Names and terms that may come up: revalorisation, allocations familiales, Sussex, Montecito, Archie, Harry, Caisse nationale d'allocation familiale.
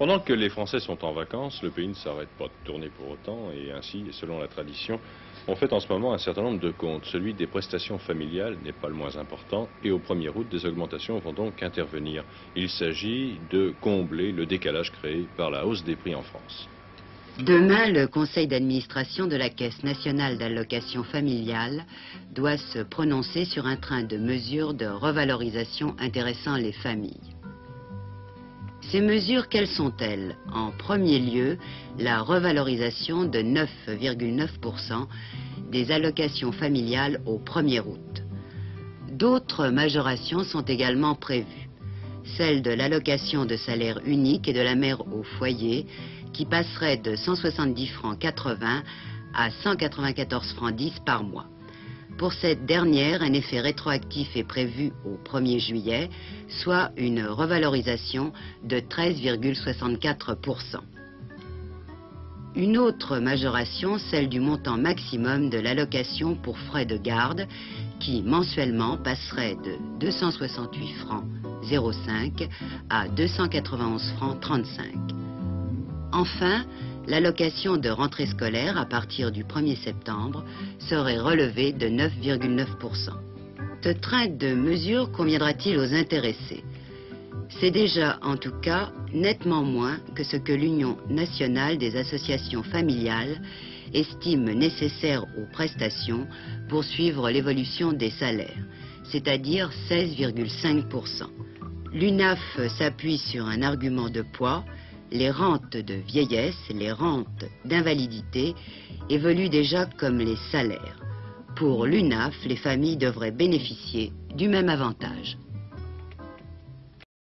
Pendant que les Français sont en vacances, le pays ne s'arrête pas de tourner pour autant et ainsi, selon la tradition, on fête en ce moment un certain nombre de comptes. Celui des prestations familiales n'est pas le moins important et au 1er août, des augmentations vont donc intervenir. Il s'agit de combler le décalage créé par la hausse des prix en France. Demain, le conseil d'administration de la Caisse nationale d'allocation familiale doit se prononcer sur un train de mesures de revalorisation intéressant les familles. Ces mesures, quelles sont-elles? En premier lieu, la revalorisation de 9,9% des allocations familiales au 1er août. D'autres majorations sont également prévues. Celle de l'allocation de salaire unique et de la mère au foyer, qui passerait de 170,80 francs à 194,10 francs par mois. Pour cette dernière, un effet rétroactif est prévu au 1er juillet, soit une revalorisation de 13,64%. Une autre majoration, celle du montant maximum de l'allocation pour frais de garde, qui mensuellement passerait de 268,05 francs à 291,35 francs. Enfin, l'allocation de rentrée scolaire à partir du 1er septembre serait relevée de 9,9%. Ce train de mesures conviendra-t-il aux intéressés? C'est déjà, en tout cas, nettement moins que ce que l'Union nationale des associations familiales estime nécessaire aux prestations pour suivre l'évolution des salaires, c'est-à-dire 16,5%. L'UNAF s'appuie sur un argument de poids. Les rentes de vieillesse, les rentes d'invalidité évoluent déjà comme les salaires. Pour l'UNAF, les familles devraient bénéficier du même avantage.